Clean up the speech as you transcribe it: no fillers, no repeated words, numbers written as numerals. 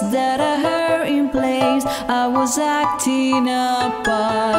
that I heard in place. I was acting a part.